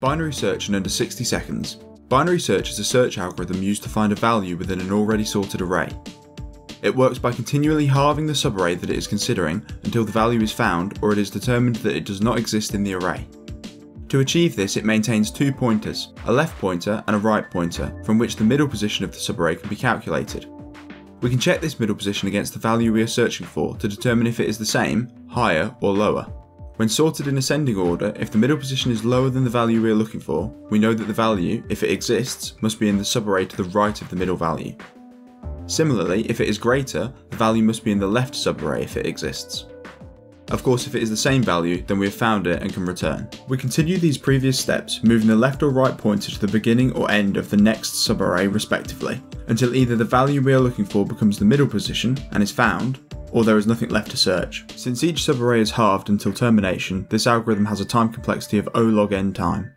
Binary search in under 60 seconds. Binary search is a search algorithm used to find a value within an already sorted array. It works by continually halving the subarray that it is considering until the value is found or it is determined that it does not exist in the array. To achieve this, it maintains two pointers, a left pointer and a right pointer, from which the middle position of the subarray can be calculated. We can check this middle position against the value we are searching for to determine if it is the same, higher or lower. When sorted in ascending order, if the middle position is lower than the value we are looking for, we know that the value, if it exists, must be in the subarray to the right of the middle value. Similarly, if it is greater, the value must be in the left subarray if it exists. Of course, if it is the same value, then we have found it and can return. We continue these previous steps, moving the left or right pointer to the beginning or end of the next subarray respectively, until either the value we are looking for becomes the middle position and is found, or there is nothing left to search. Since each subarray is halved until termination, this algorithm has a time complexity of O log n time.